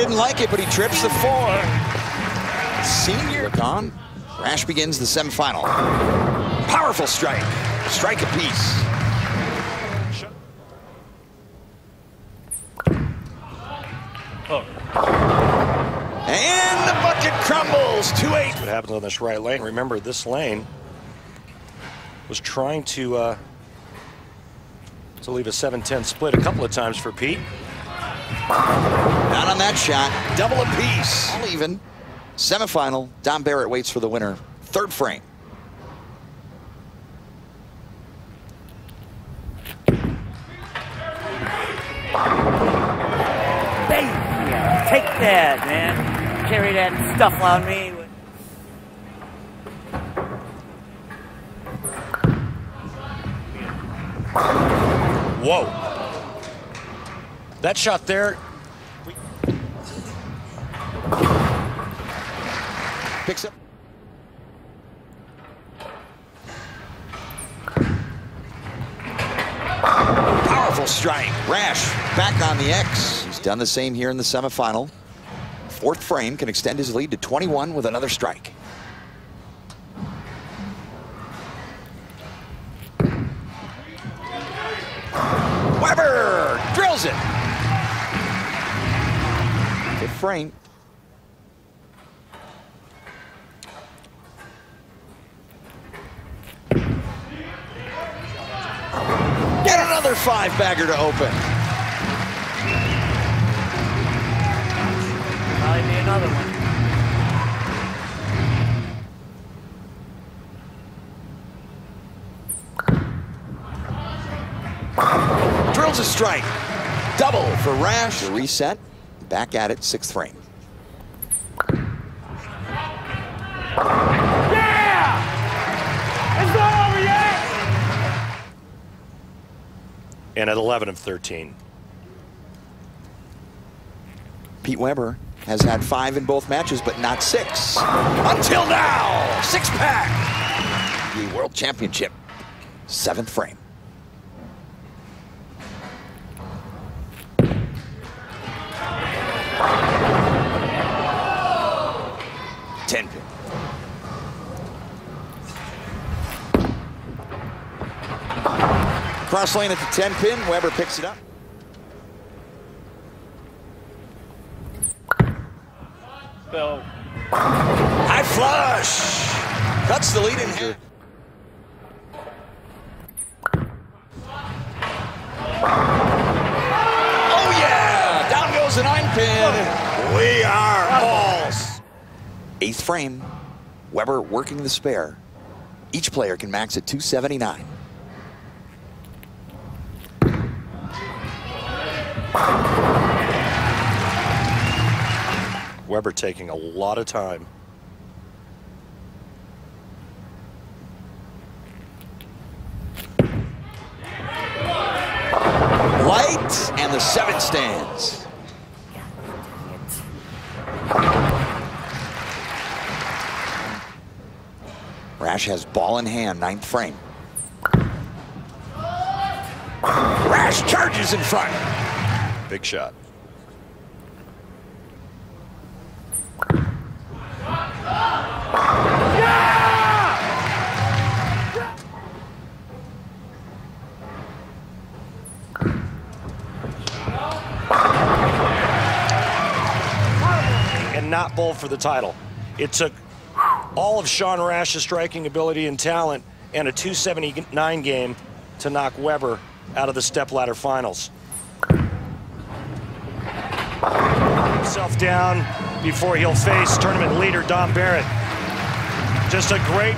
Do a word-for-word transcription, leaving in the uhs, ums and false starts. didn't like it, but he trips the four. Senior Don Rash begins the semifinal. Powerful strike. Strike apiece. Oh. And the bucket crumbles. two eight. What happened on this right lane? Remember, this lane was trying to uh, to leave a seven ten split a couple of times for Pete. Not on that shot. Double apiece. All even. Semifinal. Don Barrett waits for the winner. Third frame. Take that, man. Carry that stuff on me. Whoa. That shot there. Picks up. Powerful strike. Rash back on the X. He's done the same here in the semifinal. Fourth frame, can extend his lead to twenty-one with another strike. Weber drills it. Fifth frame. Get another five bagger to open. Probably be another one. Drills a strike. Double for Rash. The reset. Back at it. Sixth frame. Yeah! It's not over yet. And at eleven of thirteen, Pete Weber has had five in both matches, but not six. Until now, six-pack. The World Championship, seventh frame. ten pin. Cross lane at the ten pin, Weber picks it up. Bell. High flush! Cuts the lead in here. Oh yeah! Down goes the nine pin. We are balls. Eighth frame. Weber working the spare. Each player can max at two seventy-nine. Weber taking a lot of time. Light and the seven stands. Rash has ball in hand, ninth frame. Rash charges in front. Big shot. Not bowl for the title. It took all of Seung-Hoon Rash's striking ability and talent and a two seventy-nine game to knock Weber out of the stepladder finals. Himself down before he'll face tournament leader Don Barrett. Just a great...